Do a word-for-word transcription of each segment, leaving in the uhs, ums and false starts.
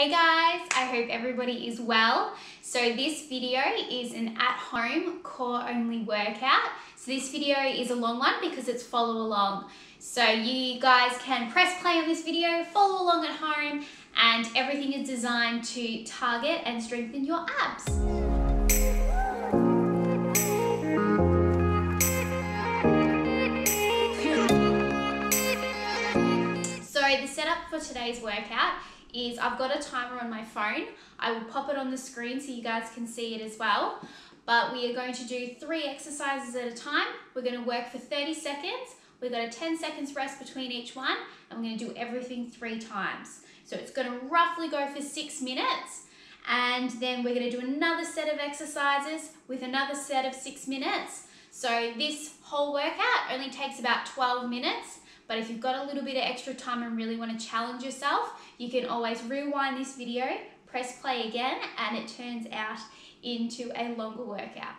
Hey guys, I hope everybody is well. So this video is an at-home core only workout. So this video is a long one because it's follow along. So you guys can press play on this video, follow along at home, and everything is designed to target and strengthen your abs. So the setup for today's workout is I've got a timer on my phone. I will pop it on the screen so you guys can see it as well. But we are going to do three exercises at a time. We're going to work for thirty seconds. We've got a ten seconds rest between each one. And we're going to do everything three times. So it's going to roughly go for six minutes. And then we're going to do another set of exercises with another set of six minutes. So this whole workout only takes about twelve minutes. But if you've got a little bit of extra time and really want to challenge yourself, you can always rewind this video, press play again, and it turns out into a longer workout.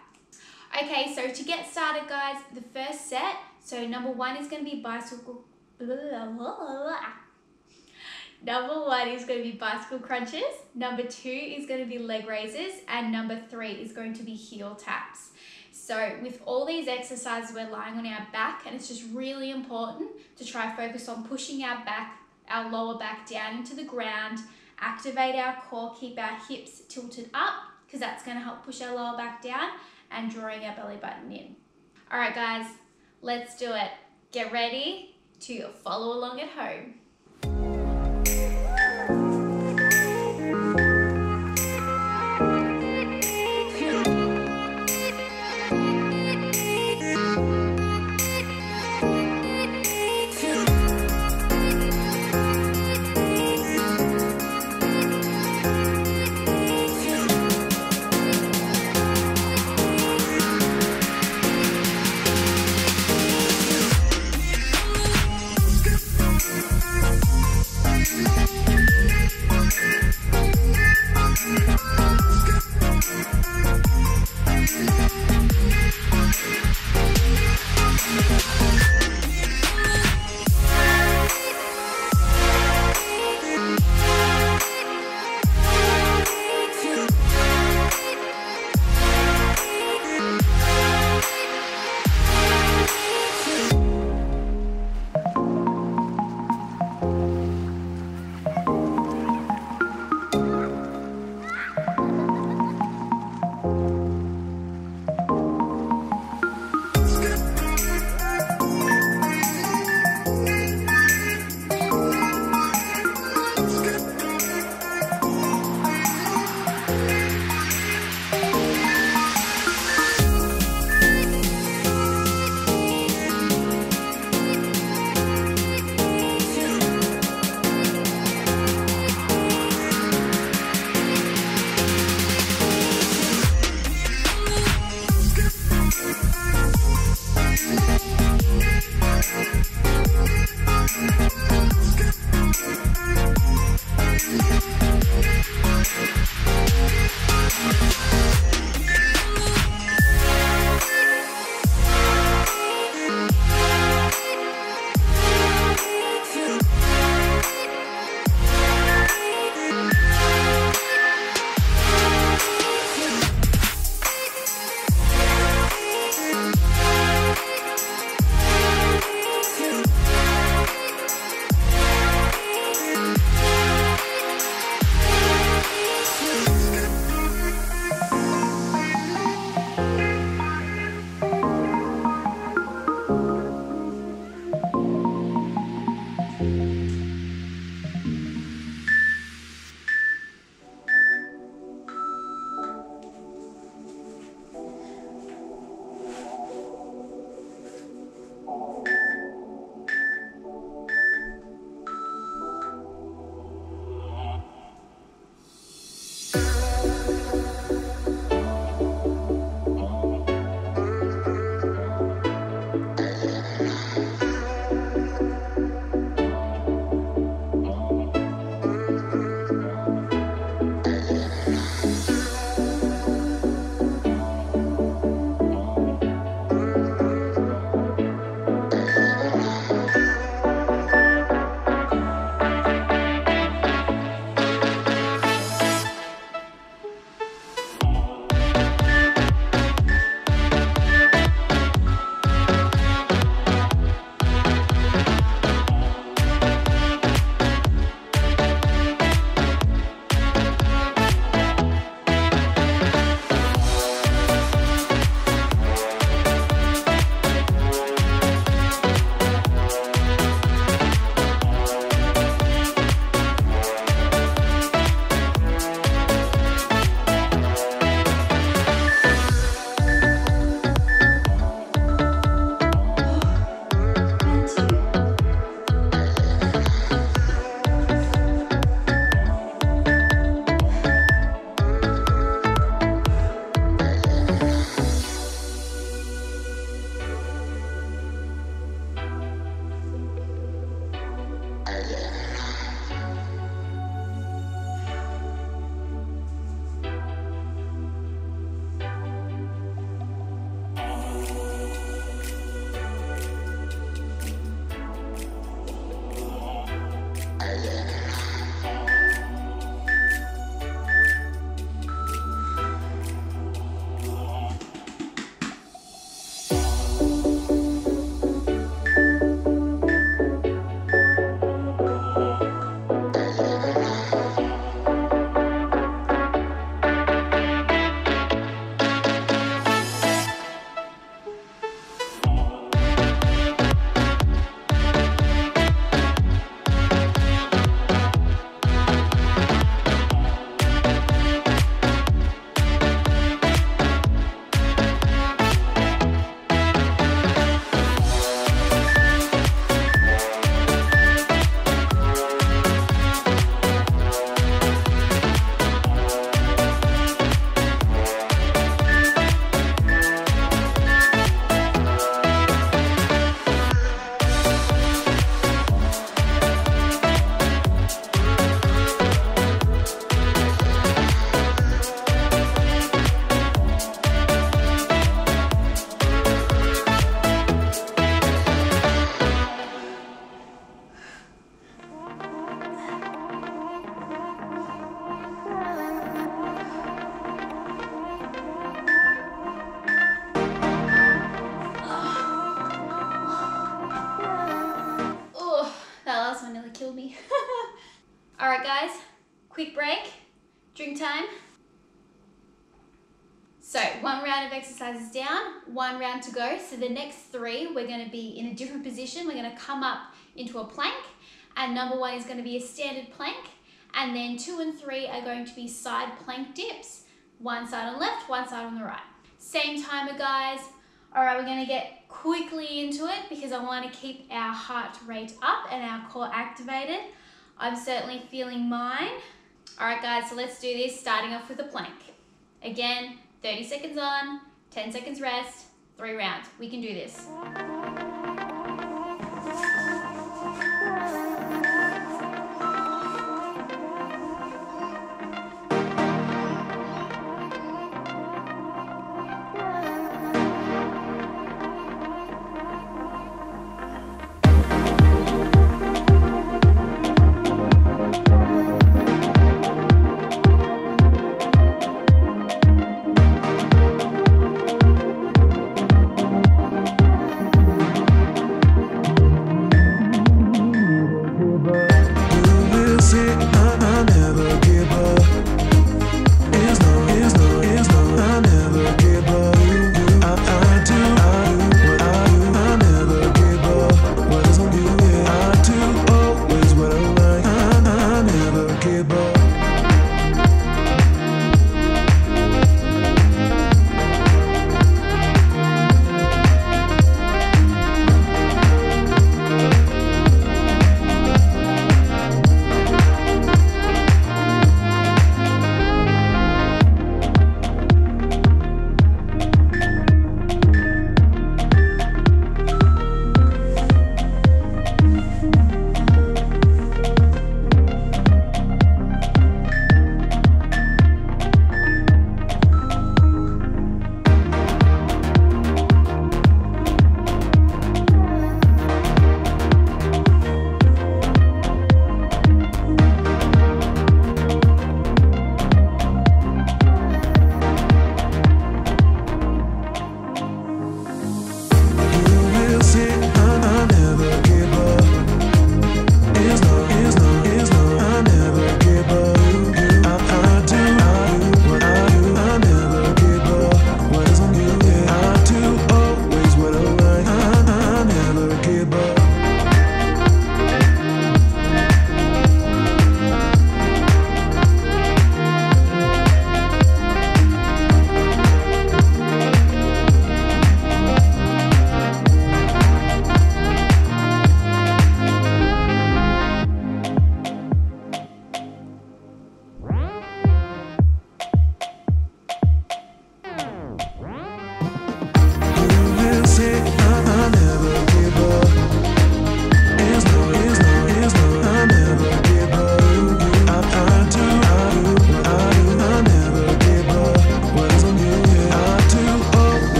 Okay, so to get started guys, the first set, so number one is going to be bicycle, number one is going to be bicycle crunches, number two is going to be leg raises, and number three is going to be heel taps. So with all these exercises, we're lying on our back, and it's just really important to try focus on pushing our back, our lower back down into the ground, activate our core, keep our hips tilted up, because that's going to help push our lower back down and drawing our belly button in. All right, guys, let's do it. Get ready to follow along at home. We'll be right back. Quick break, drink time. So one round of exercises down, one round to go. So the next three, we're gonna be in a different position. We're gonna come up into a plank, and number one is gonna be a standard plank, and then two and three are going to be side plank dips. One side on the left, one side on the right. Same timer, guys. All right, we're gonna get quickly into it because I wanna keep our heart rate up and our core activated. I'm certainly feeling mine. All right, guys, so let's do this, starting off with a plank. Again, thirty seconds on, ten seconds rest, three rounds. We can do this.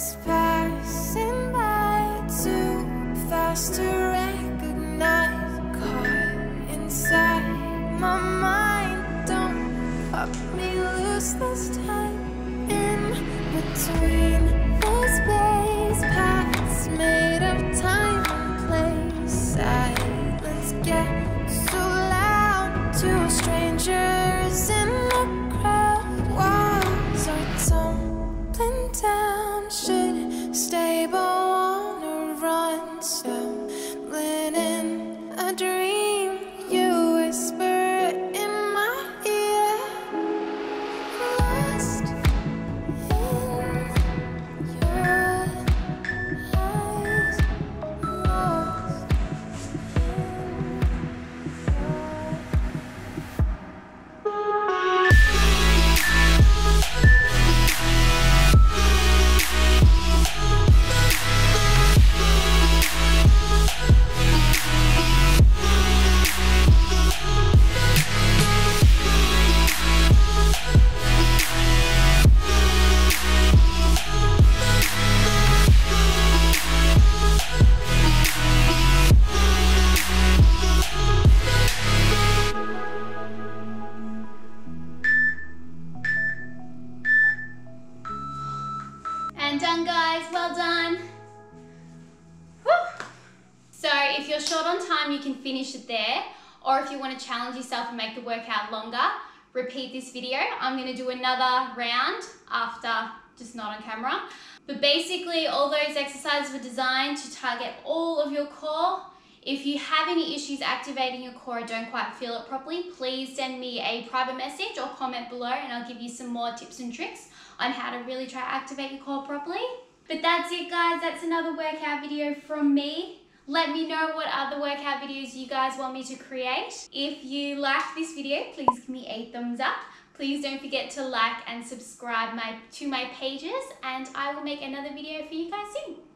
is passing by too fast to recognize. Caught inside my mind, don't let me lose this time. In between the space, paths made of time and place. Silence gets so loud to strangers in the crowd. Walls are tumbling down, should stable on a run. Stumbling in a dream, you whisper in my ear. Lost in your eyes, lost in your eyes. Done, guys, well done. Woo. So if you're short on time, you can finish it there, or if you want to challenge yourself and make the workout longer, repeat this video. I'm going to do another round after, just not on camera. But basically all those exercises were designed to target all of your core. If you have any issues activating your core or don't quite feel it properly, please send me a private message or comment below and I'll give you some more tips and tricks on how to really try to activate your core properly. But that's it, guys. That's another workout video from me. Let me know what other workout videos you guys want me to create. If you liked this video, please give me a thumbs up. Please don't forget to like and subscribe my, to my pages, and I will make another video for you guys soon.